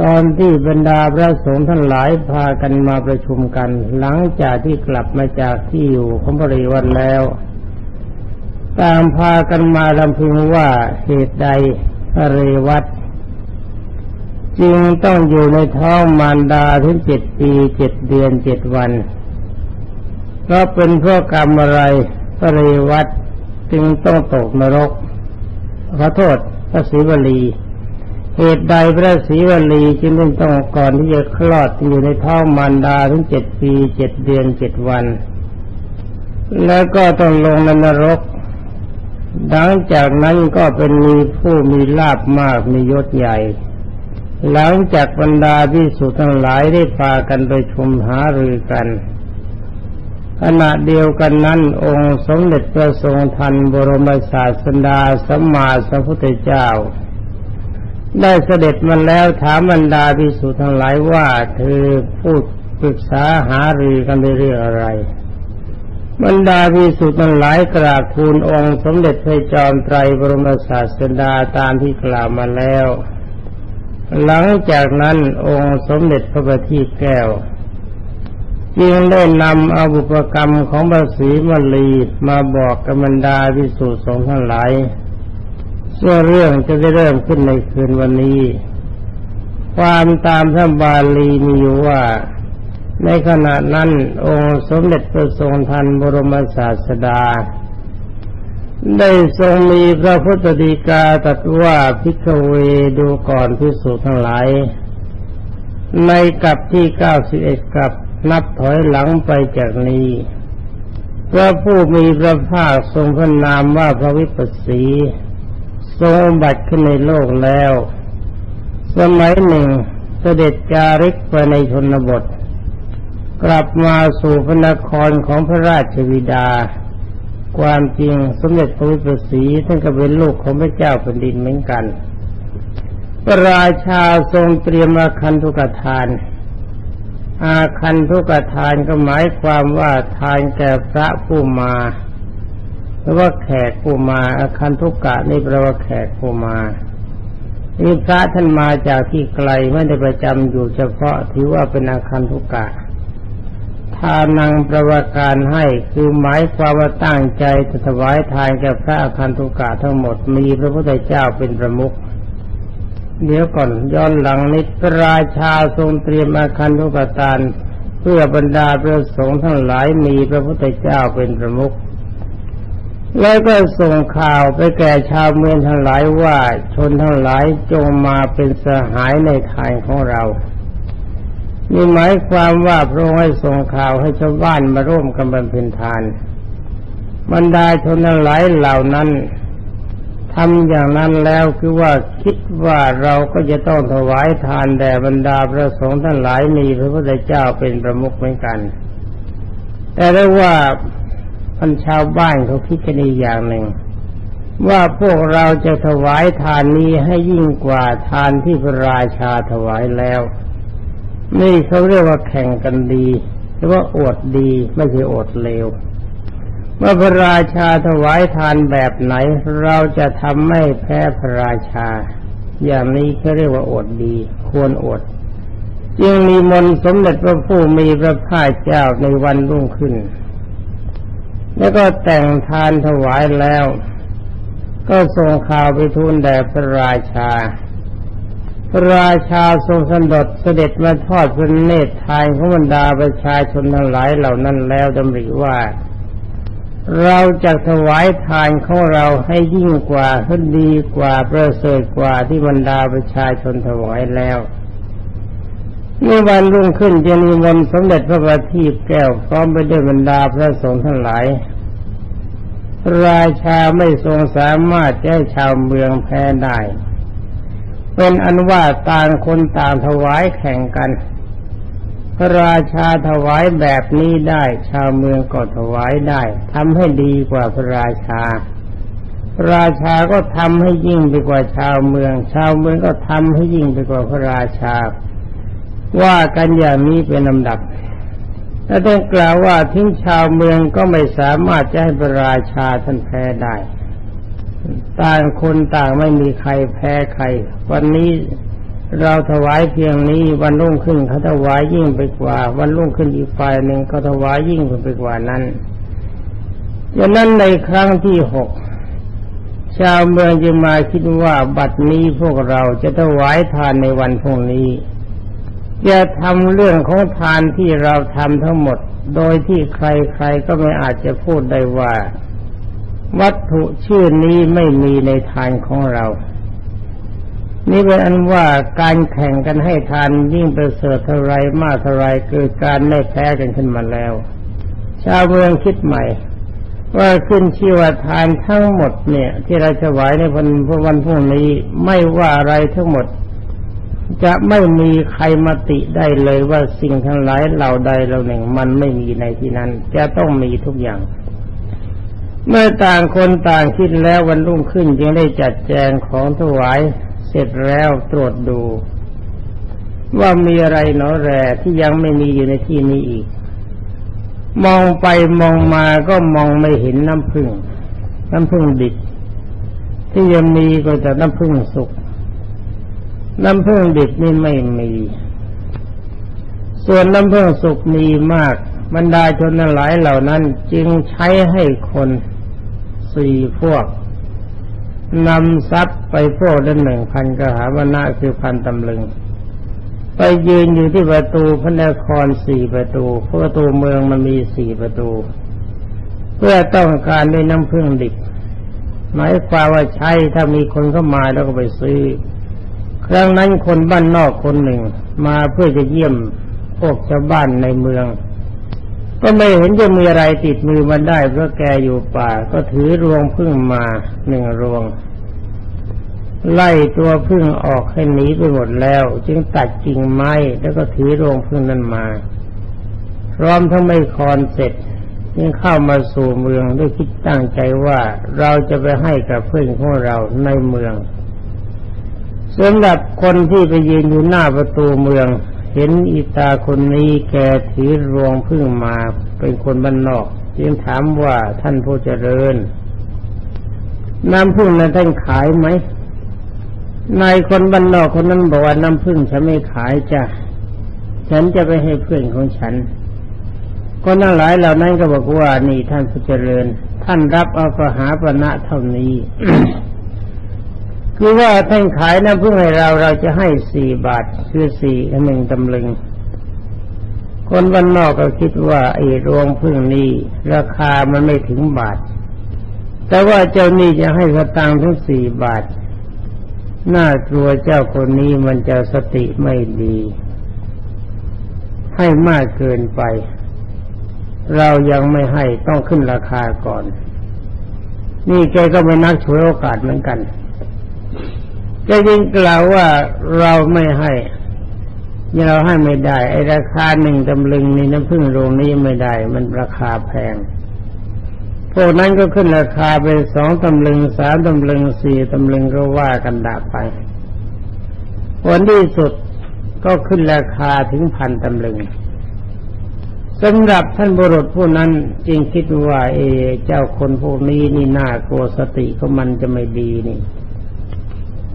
ตอนที่บรรดาพระสงฆ์ทั้งหลายพากันมาประชุมกันหลังจากที่กลับมาจากที่อยู่ของบริวารแล้วตามพากันมาลำพึงว่าเหตุใดเรวัตจึงต้องอยู่ในท้องมารดาถึง7 ปี 7 เดือน 7 วันเพราะเป็นเพราะกรรมอะไรเรวัตจึงต้องตกนรกขอโทษพระศรีวลีเหตุใดพระศรีวลีจึงต้องก่อนที่จะคลอดอยู่ในท้องมารดาถึง7 ปี 7 เดือน 7 วันแล้วก็ต้องลงในนรกหลังจากนั้นก็เป็นมีผู้มีลาภมากมียศใหญ่หลังจากบรรดาภิกษุทั้งหลายได้พากันไปชมหารือกันขณะเดียวกันนั้นองค์สมเด็จพระทรงทันบรมศาสดาสัมมาสัมพุทธเจ้าได้เสด็จมาแล้วถามบรรดาภิกษุทั้งหลายว่าเธอพูดปรึกษาหารือกันในเรื่องอะไรบรรดาภิกษุทั้งหลายกราบทูลองค์สมเด็จพระจอมไตรบรมศาสดาตามที่กล่าวมาแล้วหลังจากนั้นองค์สมเด็จพระบัณฑิตแก้วจึงได้นำเอาบุพกรรมของพระศรีวลีมาบอกกับบรรดาภิกษุสงฆ์ทั้งหลายซึ่งเรื่องจะได้เริ่มขึ้นในคืนวันนี้ความตามพระบาลีมีอยู่ว่าในขณะนั้นองค์สมเด็จพระทรงทันบรมศาสดาได้ทรงมีพระพุทธดีกาตรัสว่าภิกขเวดูก่อนภิกษุทั้งหลายในกลับที่91กลับนับถอยหลังไปจากนี้พระผู้มีพระภาคทรงพระนามว่าพระวิปัสสีทรงบัติขึ้นในโลกแล้วสมัยหนึ่งเสด็จจาริกไปในชนบทกลับมาสู่พระนครของพระราชบิดาความจริงสมเด็จพระวิปัสสีท่านก็เป็นลูกของพระเจ้าแผ่นดินเหมือนกันพระราชาทรงเตรียมอาคันธุกทานอาคันธุกทานก็หมายความว่าทานแก่พระผู้มาหรือว่าแขกผู้มาอาคันธุกะนี่แปลว่าแขกผู้มานี่พระท่านมาจากที่ไกลไม่ได้ประจำอยู่เฉพาะถือว่าเป็นอาคันธุกะทานังประวาการให้คือหมายความว่าตั้งใจถวายทานแก่พระอาคันธุกะทั้งหมดมีพระพุทธเจ้าเป็นประมุขเดี๋ยวก่อนย้อนหลังนิดพระราชาทรงเตรียมอาคันธุกทานเพื่อบรรดาพระสงฆ์ทั้งหลายมีพระพุทธเจ้าเป็นประมุขแล้วก็ส่งข่าวไปแก่ชาวเมืองทั้งหลายว่าชนทั้งหลายจงมาเป็นสหายในทานของเรานี่หมายความว่าพระองค์ให้ส่งข่าวให้ชาวบ้านมาร่วมกันบำเพ็ญทานบรรดาชนทั้งหลายเหล่านั้นทำอย่างนั้นแล้วคือว่าคิดว่าเราก็จะต้องถวายทานแด่บรรดาพระสงฆ์ทั้งหลายมีพระพุทธเจ้าเป็นประมุขเหมือนกันแต่ได้ว่าพันชาวบ้านเขาคิดกันอีกอย่างหนึ่งว่าพวกเราจะถวายทานนี้ให้ยิ่งกว่าทานที่พระราชาถวายแล้วนี่เขาเรียกว่าแข่งกันดีหรือว่าอดดีไม่ใช่อดเลวเมื่อพระราชาถวายทานแบบไหนเราจะทำไม่แพ้พระราชาอย่างนี้เขาเรียกว่าอดดีควรอดจึงมีมนต์สมเด็จพระผู้มีพระภาคเจ้าในวันรุ่งขึ้นแล้วก็แต่งทานถวายแล้วก็ส่งข่าวไปทูลแด่พระราชาพระราชาทรงสันดษเสด็จมาทอดพระเนตรทานของบรรดาประชาชนทั้งหลายเหล่านั้นแล้วดำริว่าเราจะถวายทานของเราให้ยิ่งกว่าให้ดีกว่าประเสริฐกว่าที่บรรดาประชาชนถวายแล้วในวันรุ่งขึ้นจะมีมนต์สมเด็จพระบัณฑิตแก้วพร้อมไปด้วยบรรดาพระสงฆ์ทั้งหลายราชาไม่ทรงสามารถจะให้ชาวเมืองแพ้ได้เป็นอันว่าต่างคนต่างถวายแข่งกันพระราชาถวายแบบนี้ได้ชาวเมืองก็ถวายได้ทำให้ดีกว่าพระราชาพระราชาก็ทำให้ยิ่งไปกว่าชาวเมืองชาวเมืองก็ทำให้ยิ่งไปกว่าพระราชาว่ากันอย่างนี้เป็นลำดับและต้องกล่าวว่าทิ้งชาวเมืองก็ไม่สามารถจะให้พระราชาท่านแพ้ได้ต่างคนต่างไม่มีใครแพ้ใครวันนี้ เราถวายเพียงนี้วันรุ่งขึ้นเขาถวายยิ่งไปกว่าวันรุ่งขึ้นอีกฝ่ายหนึ่งเขาถวายยิ่งไปกว่านั้นดังนั้นในครั้งที่หกชาวเมืองจะมาคิดว่าบัดนี้พวกเราจะถวายทานในวันพรุ่งนี้จะทำเรื่องของทานที่เราทำทั้งหมดโดยที่ใครๆก็ไม่อาจจะพูดได้ว่าวัตถุชื่อนี้ไม่มีในทานของเรานี่เป็นอันว่าการแข่งกันให้ทานยิ่งไปเสริฐเท่าไรมากเท่าไรคือการไม่แพ้กันขึ้นมาแล้วชาวเมืองคิดใหม่ว่าขึ้นชื่อว่าทานทั้งหมดเนี่ยที่เราถวายในวันพรุ่งนี้ไม่ว่าอะไรทั้งหมดจะไม่มีใครมาติได้เลยว่าสิ่งทั้งหลายเหล่าใดเหล่าหนึ่งมันไม่มีในที่นั้นจะต้องมีทุกอย่างเมื่อต่างคนต่างคิดแล้ววันรุ่งขึ้นจึงได้จัดแจงของถวายเสร็จแล้วตรวจดูว่ามีอะไรหนอแลที่ยังไม่มีอยู่ในที่นี้อีกมองไปมองมาก็มองไม่เห็นน้ำผึ้งดิบที่ยังมีก็แต่น้ำผึ้งสุกน้ำผึ้งดิบนี่ไม่มีส่วนน้ำผึ้งสุกมีมากบรรดาชนหลายเหล่านั้นจึงใช้ให้คนสี่พวกนำทรัพย์ไปพวกละ1,000กหาปณะคือพันตำลึงไปยืนอยู่ที่ประตูพระนคร4ประตูประตูเมืองมันมี4ประตูเพื่อต้องการได้น้ำผึ้งดิบหมายความว่าใช้ถ้ามีคนเข้ามาแล้วก็ไปซื้อครั้งนั้นคนบ้านนอกคนหนึ่งมาเพื่อจะเยี่ยมพวกชาวบ้านในเมืองก็ไม่เห็นจะมีอะไรติดมือมันได้เพราะแกอยู่ป่าก็ถือรวงผึ้งมา1รวงไล่ตัวผึ้งออกให้หนีไปหมดแล้วจึงตัดกิ่งไม้แล้วก็ถือรวงผึ้งนั้นมาพร้อมทั้งไม้คอนเสร็จจึงเข้ามาสู่เมืองด้วยคิดตั้งใจว่าเราจะไปให้กับผึ้งของเราในเมืองสำหรับคนที่ไปยืนอยู่หน้าประตูเมืองเห็นอีตาคนนี้แกถือรวงผึ้งมาเป็นคนบ้านนอกจึงถามว่าท่านผู้เจริญน้ำผึ้งนั้นท่านขายไหมนายคนบ้านนอกคนนั้นบอกว่าน้ำผึ้งฉันไม่ขายจ้ะฉันจะไปให้เพื่อนของฉันคนทั้งหลายเหล่านั้นก็บอกว่านี่ท่านผู้เจริญท่านรับเอากหาปณะเท่านี้ คือว่าท่านขายน้ำผึ้งให้เราจะให้4 บาทคือ4 1 ตำลึงคนบ้านนอกก็คิดว่าไอ้รวงผึ้งนี้ราคามันไม่ถึงบาทแต่ว่าเจ้านี่จะให้สตางค์ถึง4 บาทน่ากลัวเจ้าคนนี้มันจะสติไม่ดีให้มากเกินไปเรายังไม่ให้ต้องขึ้นราคาก่อนนี่แกก็ไม่นักฉวยโอกาสเหมือนกันแกยิ่งกล่าวว่าเราไม่ให้เราให้ไม่ได้ไอ้ราคา1 ตำลึงนี่น้ำผึ้งโรงนี้ไม่ได้มันราคาแพงพวกนั้นก็ขึ้นราคาเป็น2 ตำลึง3 ตำลึง4 ตำลึงก็ว่ากันด่าไปผลที่สุดก็ขึ้นราคาถึง1,000 ตำลึงสำหรับท่านบุรุษผู้นั้นจึงคิดว่าเจ้าคนพวกนี้นี่น่ากลัวสติของมันจะไม่ดีนี่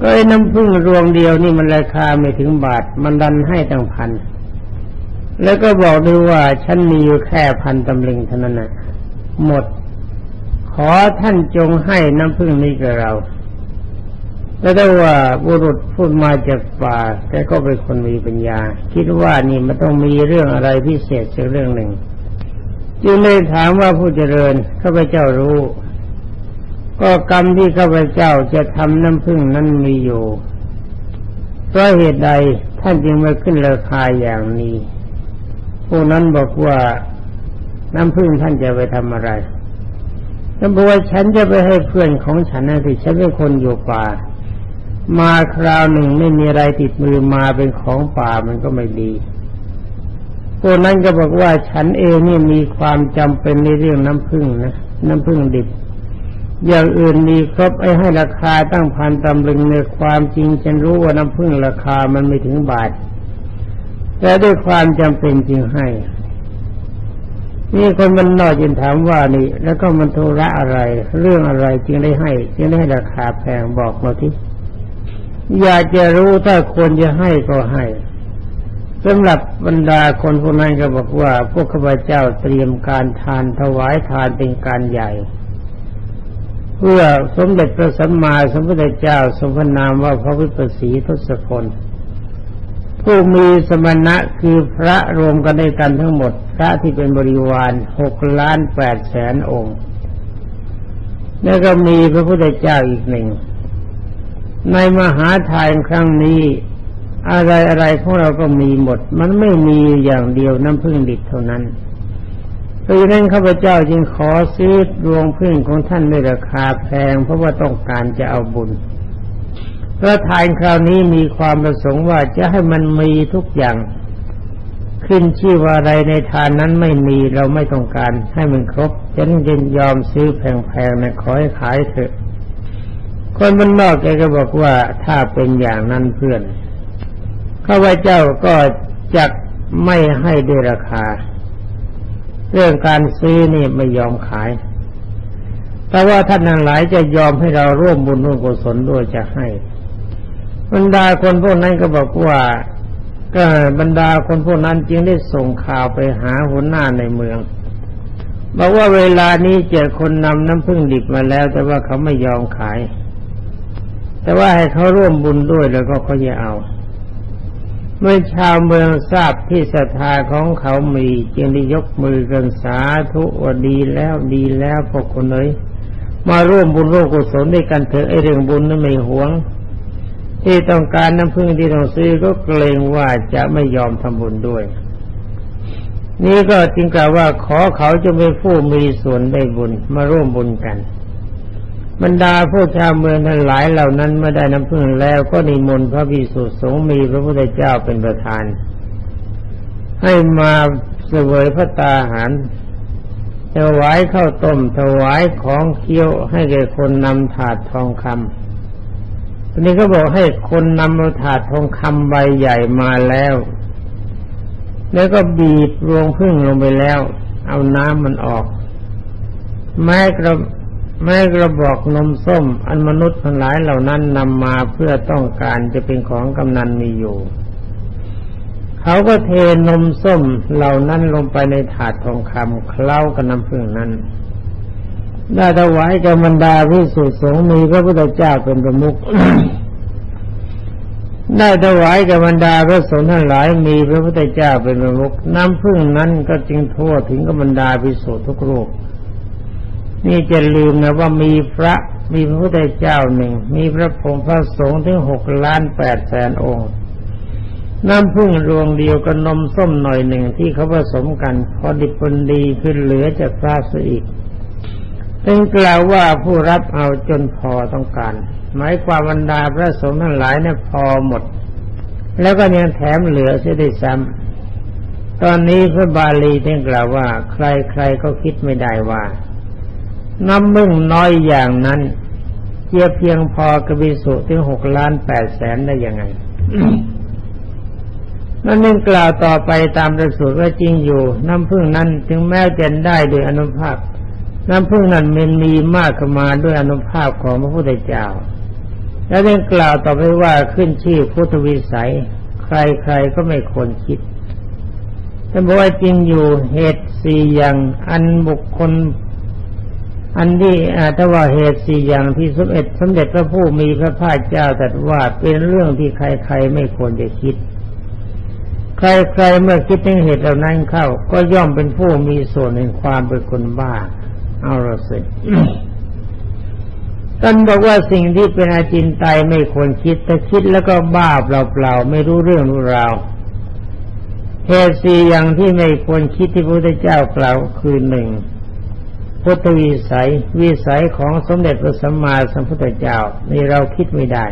ก็ไอ้น้ำผึ้งรวงเดียวนี่มันราคาไม่ถึงบาทมันดันให้ตั้งพันแล้วก็บอกด้วยว่าฉันมีอยู่แค่1,000 ตำลึงเท่านั้นนะหมดขอท่านจงให้น้ำผึ้งนี้กับเราแต่ได้ว่าบุรุษพูดมาจากป่าแต่ก็เป็นคนมีปัญญาคิดว่านี่มันต้องมีเรื่องอะไรพิเศษสักเรื่องหนึ่งจึงเลยถามว่าผู้เจริญข้าพเจ้ารู้ก็กรรมที่ข้าพเจ้าจะทำน้ำผึ้งนั้นมีอยู่เพราะเหตุใดท่านจึงมาขึ้นราคาอย่างนี้ผู้นั้นบอกว่าน้ำผึ้งท่านจะไปทำอะไรท่านบอกว่าฉันจะไปให้เพื่อนของฉันนะที่ฉันเป็นคนอยู่ป่ามาคราวหนึ่งไม่มีอะไรติดมือมาเป็นของป่ามันก็ไม่ดีผู้นั้นก็บอกว่าฉันเองนี่มีความจำเป็นในเรื่องน้ำผึ้งนะน้ำผึ้งดิบอย่างอื่นมีครบไอ้ให้ราคาตั้ง1,000 ตำลึงในความจริงฉันรู้ว่าน้ำผึ้งราคามันไม่ถึงบาทแต่ด้วยความจำเป็นจึงให้นี่คนมันนอกจึงถามว่านี่แล้วก็มันธุระอะไรเรื่องอะไรจึงได้ให้ราคาแพงบอกมาที อยากจะรู้ถ้าควรจะให้ก็ให้สำหรับบรรดาคนพวกนั้นก็บอกว่าพวกข้าพเจ้าเตรียมการทานถวายทานเป็นการใหญ่เพื่อสมเด็จพระสัมมาสัมพุทธเจ้าทรงพระนามว่าพระวิปัสสีทศพลผู้มีสมณะคือพระรวมกันได้กันทั้งหมดพระที่เป็นบริวาร6,800,000 องค์แล้วก็มีพระพุทธเจ้าอีกหนึ่งในมหาทานครั้งนี้อะไรๆพวกเราก็มีหมดมันไม่มีอย่างเดียวน้ำผึ้งดิบเท่านั้นเพราะฉะนั้นข้าพเจ้าจึงขอซื้อดวงผึ้งของท่านในราคาแพงเพราะว่าต้องการจะเอาบุญพระทานคราวนี้มีความประสงค์ว่าจะให้มันมีทุกอย่างขึ้นชื่อว่าอะไรในทานนั้นไม่มีเราไม่ต้องการให้มันครบฉันยินยอมซื้อแพงๆนะขอให้ขายเถอะคนบรรดาแกก็บอกว่าถ้าเป็นอย่างนั้นเพื่อนข้าพเจ้าก็จักไม่ให้ด้วยราคาเรื่องการซื้อนี่ไม่ยอมขายแต่ว่าท่านทั้งหลายจะยอมให้เราร่วมบุญร่วมกุศลด้วยจะให้บรรดาคนพวกนั้นก็บอกว่าก็บรรดาคนพวกนั้นจึงได้ส่งข่าวไปหาหัวหน้าในเมืองบอกว่าเวลานี้เจอคนนำน้ำผึ้งดิบมาแล้วแต่ว่าเขาไม่ยอมขายแต่ว่าให้เขาร่วมบุญด้วยแล้วก็เขาจะเอาเมื่อชาวเมืองทราบที่ศรัทธาของเขามีจึงได้ยกมือกันสาธุว่าดีแล้วดีแล้วพวกคนเอ๋ยมาร่วมบุญร่วมกุศลด้วยกันเถอะไอเรื่องบุญนั้นไม่หวงที่ต้องการน้ำผึ้งที่ต้องซื้อก็เกรงว่าจะไม่ยอมทำบุญด้วยนี่ก็จึงกล่าวว่าขอเขาจะเป็นผู้มีส่วนได้บุญมาร่วมบุญกันบรรดาผู้ชาวเมืองทั้งหลายเหล่านั้นไม่ได้น้ำผึ้งแล้วก็นิมนต์พระภิกษุสงฆ์มีพระพุทธเจ้าเป็นประธานให้มาเสวยพระตาหารถวายข้าวต้มถวายของเคี้ยวให้แก่คนนำถาดทองคำทีนี้ก็บอกให้คนนำถาดทองคำใบใหญ่มาแล้วแล้วก็บีบรวงผึ้งลงไปแล้วเอาน้ำมันออกแม้กระบอกนมส้มอันมนุษย์ทั้งหลายเหล่านั้นนำมาเพื่อต้องการจะเป็นของกำนันมีอยู่เขาก็เทนมส้มเหล่านั้นลงไปในถาดทองคำเคล้ากับน้ำผึ้งนั้นได้ถวายแก่บรรดาภิกษุสงฆ์มีพระพุทธเจ้าเป็นประมุข ได้ถวายแก่บรรดาพระสงฆ์ทั้งหลายมีพระพุทธเจ้าเป็นประมุขน้ำผึ้งนั้นก็จึงทั่วถึงกับบรรดาภิกษุทุกรูปนี่จะลืมนะว่ามีพระมีพระพุทธเจ้าหนึ่งมีพระพงศ์พระสงฆ์ถึง6,800,000 องค์น้ำผึ้งรวงเดียวกับนมส้มหน่อยหนึ่งที่เขาผสมกันพอดิบพอดีขึ้นเหลือจากพระซะอีกจึงกล่าวว่าผู้รับเอาจนพอต้องการหมายความบรรดาพระสงฆ์ทั้งหลายเนี่ยพอหมดแล้วก็ยังแถมเหลือเสียได้ซ้ำตอนนี้พระบาลีจึงกล่าวว่าใครๆก็คิดไม่ได้ว่าน้ำมึ่งน้อยอย่างนั้นเจียเพียงพอกระบิสุถึง6,800,000ได้ยังไง นั่นเองกล่าวต่อไปตามประสูตรว่าจริงอยู่น้ำผึ้งนั้นถึงแม้จะได้โดยอนุภาพน้ำผึ้งนั้นมันมีมากขึ้นมาด้วยอนุภาพของพระพุทธเจ้าและเรื่องกล่าวต่อไปว่าขึ้นชื่อพุทธวิสัยใครๆก็ไม่ควรคิดแต่บอกว่าจริงอยู่เหตุสี่อย่างอันบุคคลอันที่ถ้าว่าเหตุสี่อย่างที่สมเด็จพระผู้มีพระภาคเจ้าตรัสว่าเป็นเรื่องที่ใครๆไม่ควรจะคิดใครๆเมื่อคิดถึงเหตุเหล่านั้นเข้าก็ย่อมเป็นผู้มีส่วนในความเป็นคนบ้าเอาละสิ ท่านบอกว่าสิ่งที่เป็นอาจินไตยไม่ควรคิดแต่คิดแล้วก็บ้าเปล่าๆไม่รู้เรื่องรู้ราวเหตุสี่อย่างที่ไม่ควรคิดที่พระพุทธเจ้ากล่าวคือหนึ่งพุทธวิสัยวิสัยของสมเด็จพระสัมมาสัมพุทธเจ้านี่เราคิดไม่ได้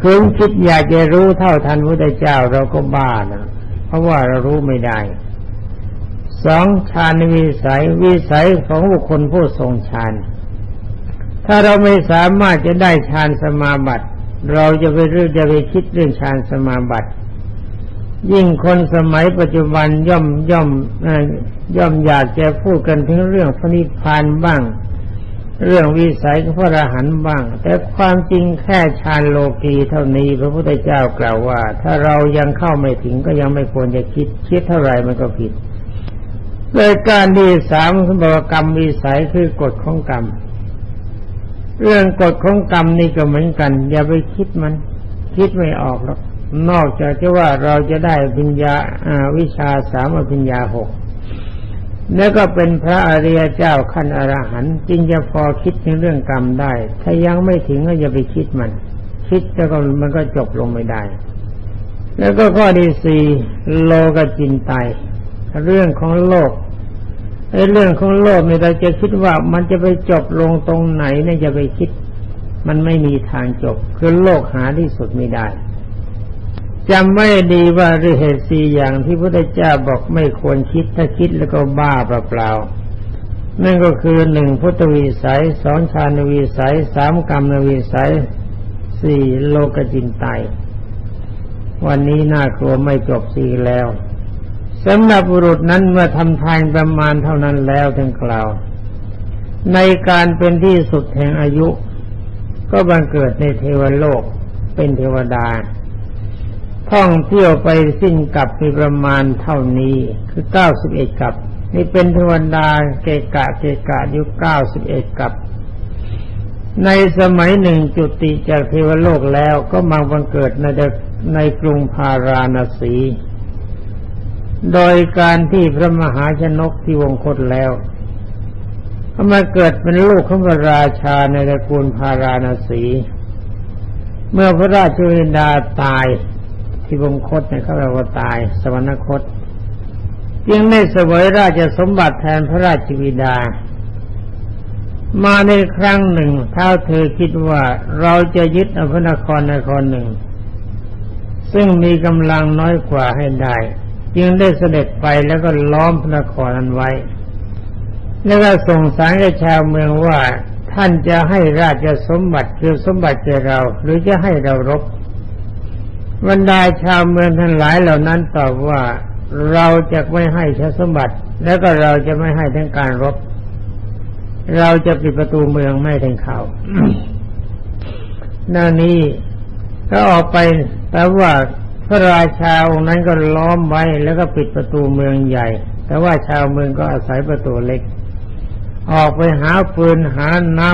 คืนคิดอยากจะรู้เท่าทันพระพุทธเจ้าเราก็บ้านะเพราะว่าเรารู้ไม่ได้สองฌานวิสัยวิสัยของบุคคลผู้ทรงฌานถ้าเราไม่สามารถจะได้ฌานสมาบัติเราจะไปคิดเรื่องฌานสมาบัติยิ่งคนสมัยปัจจุบันย่อมอยากจะพูดกันถึงเรื่องพระนิพพานบ้าง เรื่องวิสัยของพระอรหันต์บ้างแต่ความจริงแค่ฌานโลกีเท่านี้พระพุทธเจ้ากล่าวว่าถ้าเรายังเข้าไม่ถึงก็ยังไม่ควรจะคิดเท่าไหร่มันก็ผิดโดยการที่สามสมบัติกรรมวิสัยคือกฎของกรรมเรื่องกฎของกรรมนี่ก็เหมือนกันอย่าไปคิดมันคิดไม่ออกหรอกนอกจากที่ว่าเราจะได้ปัญญาวิชาสามปัญญาหกแล้วก็เป็นพระอริยเจ้าขั้นอรหันต์จึงจะพอคิดในเรื่องกรรมได้ถ้ายังไม่ถึงก็อย่าไปคิดมันคิดแล้วก็มันก็จบลงไม่ได้แล้วก็ข้อที่สี่โลกจินไตยเรื่องของโลกเรื่องของโลกเนี่ยเราจะคิดว่ามันจะไปจบลงตรงไหนเนี่ยจะไปคิดมันไม่มีทางจบคือโลกหาที่สุดไม่ได้จำไม่ดีว่าฤาษีอย่างที่พระพุทธเจ้าบอกไม่ควรคิดถ้าคิดแล้วก็บ้าเปล่าๆนั่นก็คือหนึ่งพุทธวิสัยสองฌานวิสัยสามกรรมวิสัยสี่โลกจินไตยวันนี้น่ากลัวไม่จบสี่แล้วสำหรับบุรุษนั้นเมื่อทำทานประมาณเท่านั้นแล้วถึงกล่าวในการเป็นที่สุดแห่งอายุก็บังเกิดในเทวโลกเป็นเทวดาท่องเที่ยวไปสิ้นกลับมีประมาณเท่านี้คือ91กลับนี่เป็นเทวดาเกกะอยู่91กลับในสมัยหนึ่งจุติจากเทวโลกแล้วก็มาบังเกิดในกรุงพาราณสีโดยการที่พระมหาชนกที่วงคตแล้วก็มาเกิดเป็นลูกของพระราชาในตระกูลพาราณสีเมื่อพระราชบิดาตายที่วงคตเนี่ยเขาเราก็ตายสวรรคตยังได้เสวยราชสมบัติแทนพระราชบิดามาในครั้งหนึ่งท้าวเธอคิดว่าเราจะยึดพระนครหนึ่งซึ่งมีกำลังน้อยกว่าให้ได้จึงได้เสด็จไปแล้วก็ล้อมพระนครนั้นไว้แล้วก็ส่งสารแก่ชาวเมืองว่าท่านจะให้ราชสมบัติคือสมบัติแก่เราหรือจะให้เรารบบรรดาชาวเมืองทั้งหลายเหล่านั้นตอบว่าเราจะไม่ให้สมบัติแล้วก็เราจะไม่ให้ทั้งการรบเราจะปิดประตูเมืองไม่ให้ทั้งเขาหน้านี้ก็ออกไปแต่ว่าพระราชาองค์นั้นก็ล้อมไว้แล้วก็ปิดประตูเมืองใหญ่แต่ว่าชาวเมืองก็อาศัยประตูเล็กออกไปหาปืนหาน้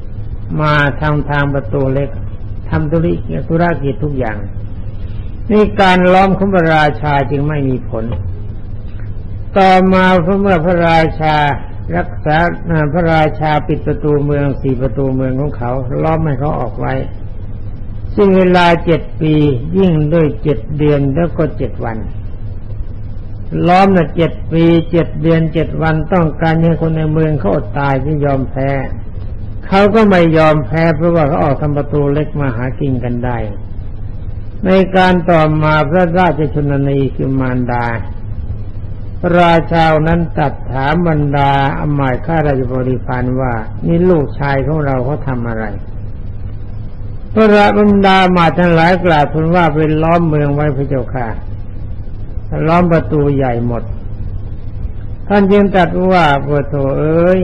ำมาทางประตูเล็กทำธุรกิจทุกอย่างนี่การล้อมของพระราชาจึงไม่มีผลต่อมาเมื่อพระราชาปิดประตูเมือง4ประตูเมืองของเขาล้อมให้เขาออกไว้ซึ่งเวลา7 ปียิ่งด้วย7 เดือนแล้วก็7 วันล้อมนะ7 ปี7 เดือน7 วันต้องการให้คนในเมืองเขาอดตายที่ยอมแพ้เขาก็ไม่ยอมแพ้เพราะว่าเขาออกทำประตูเล็กมาหากินกันได้ในการต่อมาพระราชชนนีคือมารดาพระราชานั้นตรัสถามบรรดาอำมาตย์ข้าราชบริพารว่านี่ลูกชายของเราเขาทำอะไรพระบรรดามาทั้งหลายกล่าวทูลว่าเป็นล้อมเมืองไว้พระเจ้าค่ะล้อมประตูใหญ่หมดท่านจึงตรัสว่าพระโธเอ้ย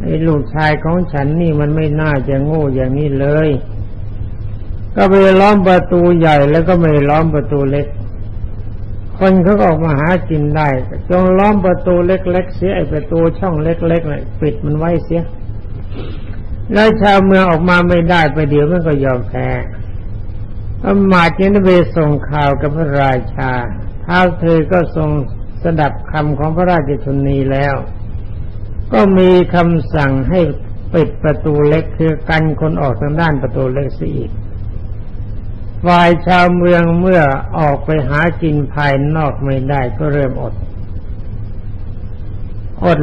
ไอ้ลูกชายของฉันนี่มันไม่น่าจะโง่อย่างนี้เลยก็ไปล้อมประตูใหญ่แล้วก็ไม่ล้อมประตูเล็กคนเขาออกมาหากินได้จงล้อมประตูเล็กๆเสียไอ้ประตูช่องเล็กๆน่ะปิดมันไว้เสียแล้วชาวเมืองออกมาไม่ได้ไปเดี๋ยวมันก็ยอมแพ้อมาตย์จึงไปส่งข่าวกับพระราชาท้าวเธอก็ทรงสดับคำของพระราชชนนีแล้วก็มีคำสั่งให้ปิดประตูเล็กคือกันคนออกทางด้านประตูเล็กเสียอีกฝ่ายชาวเมืองเมื่อออกไปหากินภายนอกไม่ได้ก็เริ่มอด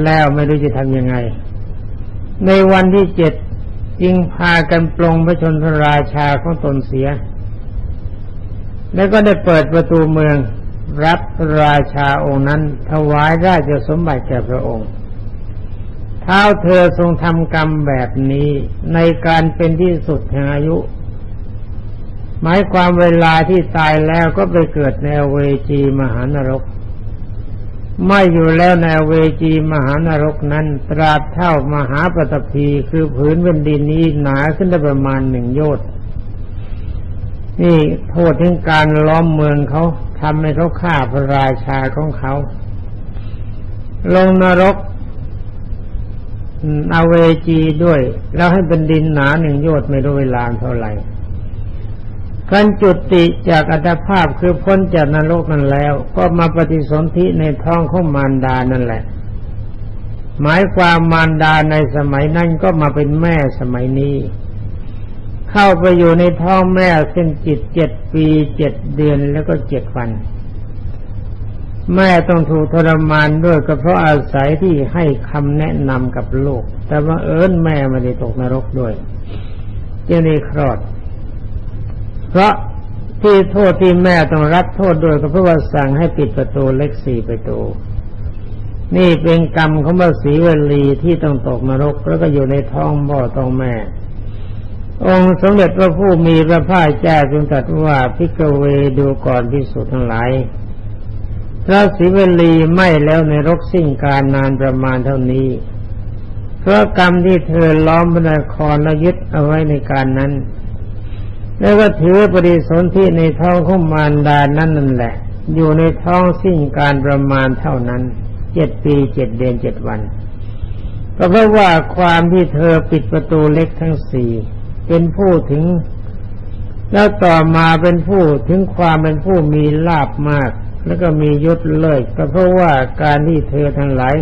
แล้วไม่รู้จะทำยังไงในวันที่7จึงพากันปลงพระชนพระราชาของตนเสียแล้วก็ได้เปิดประตูเมืองรับพระราชาองค์นั้นถวายราชสมบัติแก่พระองค์ท้าวเธอทรงทำกรรมแบบนี้ในการเป็นที่สุดแห่งอายุหมายความเวลาที่ตายแล้วก็ไปเกิดในเวจีมหานรก ไม่อยู่แล้วในเวจีมหานรกนั้นตราบเท่ามหาปฐพีคือผืนแผ่นดินนี้หนาขึ้นได้ประมาณ1 โยชน์นี่โทษถึงการล้อมเมืองเขาทำให้เขาฆ่าพระราชาของเขาลงนรกอเวจีด้วยแล้วให้เป็นดินหนา1 โยชน์ไม่รู้เวลาเท่าไหร่การจุติจากอัตภาพคือพ้นจากนรกนั้นแล้วก็มาปฏิสนธิในท้องของมารดานั่นแหละหมายความมารดาในสมัยนั้นก็มาเป็นแม่สมัยนี้เข้าไปอยู่ในท้องแม่เส้นจิต7 ปี 7 เดือนแล้วก็7 วันแม่ต้องถูกทรมานด้วยก็เพราะอาศัยที่ให้คำแนะนำกับลูกแต่ว่าแม่ไม่ได้ตกนรกด้วยจึงได้คลอดเพราะที่โทษที่แม่ต้องรับโทษด้วยก็เพราะว่าสั่งให้ปิดประตูเล็ก4 ประตูนี่เป็นกรรมของพระศรีวลีที่ต้องตกนรกแล้วก็อยู่ในท้องบ่อท้องแม่องค์สมเด็จพระผู้มีพระภาคเจ้าทรงตรัสว่าภิกเวดูก่อนภิกษุทั้งหลายพระศรีวลีไม่แล้วในรกสิ้นกาลนานประมาณเท่านี้เพราะกรรมที่เธอล้อมพระนครและยึดเอาไว้ในการนั้นแล้วก็ถือปฏิสนธิในท้องของมารดานั่นแหละอยู่ในท้องสิ้นการประมาณเท่านั้น7 ปี 7 เดือน 7 วันก็เพราะว่าความที่เธอปิดประตูเล็กทั้ง4เป็นผู้ถึงแล้วต่อมาเป็นผู้ถึงความเป็นผู้มีลาภมากแล้วก็มียศเลิศก็เพราะว่าการที่เธอทั้งหลาย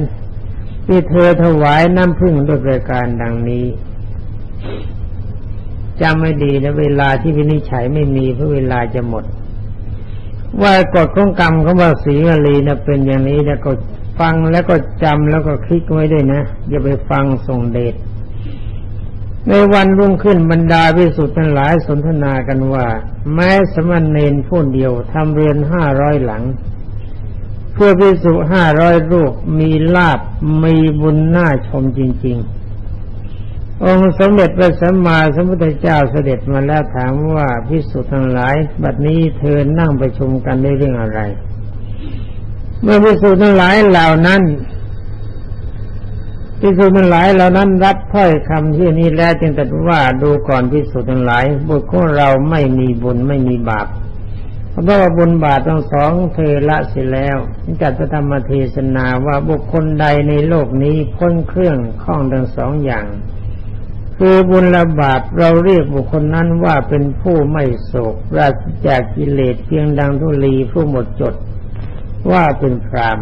ที่เธอถวายน้ำผึ้งด้วยประการดังนี้จำไม่ดีนะเวลาที่วินิจฉัยไม่มีเพราะเวลาจะหมดว่ากฎของกรรมของพระศรีวลีนะเป็นอย่างนี้นะก็ฟังแล้วก็จำแล้วก็คลิกไว้ด้วยนะอย่าไปฟังส่งเดชในวันรุ่งขึ้นบรรดาภิกษุทั้งหลายสนทนากันว่าแม้สมณเณรผู้เดียวทำเรือน500 หลังเพื่อภิกษุ500 รูปมีลาภมีบุญน่าชมจริงๆองค์สมเด็จพระสัมมาสัมพุทธเจ้าเสด็จมาแล้วถามว่าภิกษุทั้งหลายบัดนี้เธอนั่งประชุมกันในเรื่องอะไรเมื่อภิกษุทั้งหลายเหล่านั้นรับถ้อยคำที่นี้แล้วจึงตรัสว่าดูก่อนภิกษุทั้งหลายบุตรของเราไม่มีบุญไม่มีบาปเพราะว่าบุญบาปทั้งสองเธอละเสียแล้วจัดพระธรรมเทศนาว่าบุคคลใดในโลกนี้พ้นเครื่องข้องทั้งสองอย่างคือบุญและบาปเราเรียกบุคคลนั้นว่าเป็นผู้ไม่โศกปราศจากกิเลสเพียงดังธุลีผู้หมดจดว่าเป็นพราม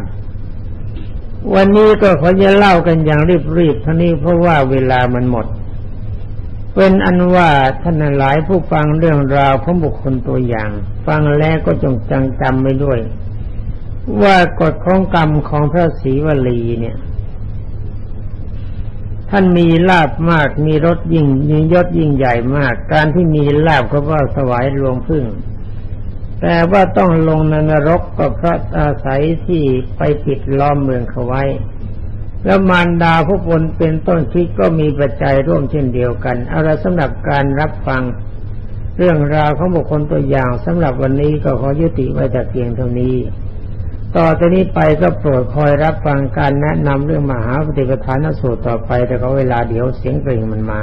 วันนี้ก็ขอจะเล่ากันอย่างรีบท่านี้เพราะว่าเวลามันหมดเป็นอันว่าท่านหลายผู้ฟังเรื่องราวของบุคคลตัวอย่างฟังแล้วก็จงจำไว้ด้วยว่ากฎของกรรมของพระศรีวลีเนี่ยท่านมีลาภมากมีรสยิ่งมียศยิ่งใหญ่มากการที่มีลาภก็เพราะถวายรวงผึ้งแต่ว่าต้องลงนรกก็เพราะอาศัยที่ไปปิดล้อมเมืองเขาไว้แล้วมารดาผู้ปนเป็นต้นคิดก็มีปัจจัยร่วมเช่นเดียวกันเอาละสำหรับการรับฟังเรื่องราวของบุคคลตัวอย่างสำหรับวันนี้ก็ขอยุติไว้แต่เพียงเท่านี้ต่อจากนี้ไปก็โปรดคอยรับฟังการแนะนำเรื่องมหาปฏิปทานสูตรต่อไปแต่ก็เวลาเดี๋ยวเสียงเพลงมันมา